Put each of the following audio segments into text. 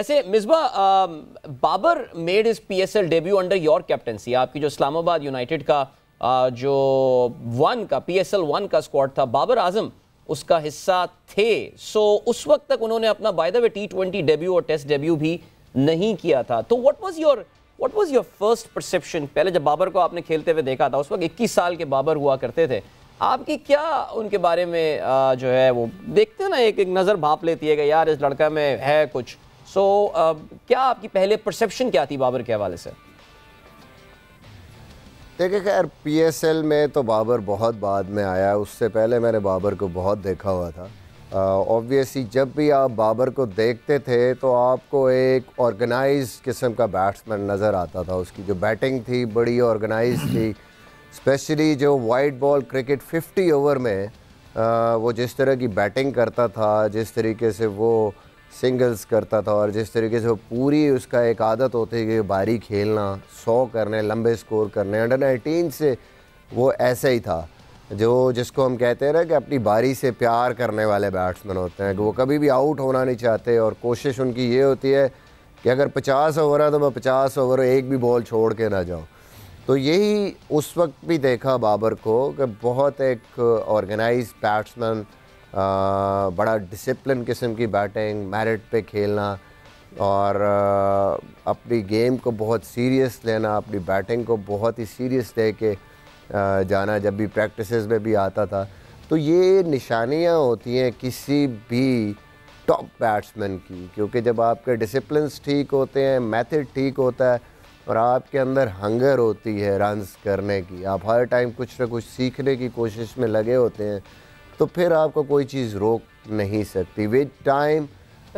वैसे Misbah, Babar made is PSL debut under your captaincy. आपकी जो इस्लामाबाद यूनाइटेड का जो PSL 1 का स्क्वाड था, बाबर आजम उसका हिस्सा थे। सो उस वक्त तक उन्होंने अपना by the way T20 debut और टेस्ट डेब्यू भी नहीं किया था। तो what was your first perception? पहले जब बाबर को आपने खेलते हुए देखा था, उस वक्त 21 साल के बाबर हुआ करते थे, आपकी क्या उनके बारे में जो है वो देखते हैं ना, एक नज़र भाँप लेती है कि यार इस लड़का में है कुछ। सो क्या आपकी पहले परसेप्शन क्या थी बाबर के हवाले से? देखिए, खैर PSL में तो बाबर बहुत बाद में आया, उससे पहले मैंने बाबर को बहुत देखा हुआ था। ऑब्वियसली जब भी आप बाबर को देखते थे तो आपको एक ऑर्गेनाइज किस्म का बैट्समैन नज़र आता था। उसकी जो बैटिंग थी बड़ी ऑर्गेनाइज थी, स्पेशली जो वाइड बॉल क्रिकेट 50 ओवर में वो जिस तरह की बैटिंग करता था, जिस तरीके से वो सिंगल्स करता था और जिस तरीके से वो पूरी उसका एक आदत होती है कि बारी खेलना, 100 करने, लंबे स्कोर करने। अंडर 19 से वो ऐसा ही था, जो जिसको हम कहते हैं ना कि अपनी बारी से प्यार करने वाले बैट्समैन होते हैं, कि वो कभी भी आउट होना नहीं चाहते और कोशिश उनकी ये होती है कि अगर 50 ओवर है तो मैं 50 ओवर एक भी बॉल छोड़ के ना जाऊँ। तो यही उस वक्त भी देखा बाबर को, कि बहुत एक ऑर्गेनाइज बैट्समैन, बड़ा डिसिप्लिन किस्म की बैटिंग, मेरिट पे खेलना और अपनी गेम को बहुत सीरियस लेना, अपनी बैटिंग को बहुत ही सीरियस ले के जाना जब भी प्रैक्टिसेस में भी आता था। तो ये निशानियाँ होती हैं किसी भी टॉप बैट्समैन की, क्योंकि जब आपके डिसिप्लिन ठीक होते हैं, मेथड ठीक होता है और आपके अंदर हंगर होती है रन्स करने की, आप हर टाइम कुछ ना कुछ सीखने की कोशिश में लगे होते हैं, तो फिर आपको कोई चीज़ रोक नहीं सकती। विद टाइम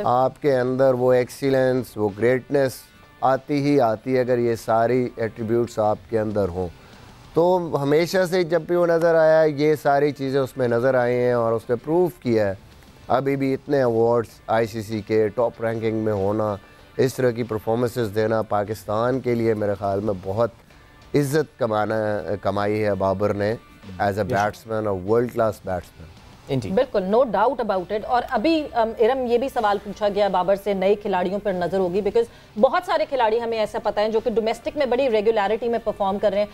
आपके अंदर वो एक्सीलेंस, वो ग्रेटनेस आती ही आती है, अगर ये सारी एट्रीब्यूट्स आपके अंदर हों। तो हमेशा से जब भी वो नज़र आया, ये सारी चीज़ें उसमें नज़र आई हैं और उसने प्रूव किया है। अभी भी इतने अवार्ड्स, ICC के टॉप रैंकिंग में होना, इस तरह की परफॉर्मेंसेस देना, पाकिस्तान के लिए मेरे ख़्याल में बहुत इज़्ज़त कमाई है बाबर ने एज अ बैट्समैन और वर्ल्ड क्लास बैट्समैन। बिल्कुल, नो डाउट अबाउट इट। और अभी इरम, ये भी सवाल पूछा गया बाबर से नए खिलाड़ियों पर नजर होगी, बिकॉज बहुत सारे खिलाड़ी हमें ऐसा पता है जो कि डोमेस्टिक में बड़ी रेगुलरिटी में परफॉर्म कर रहे हैं।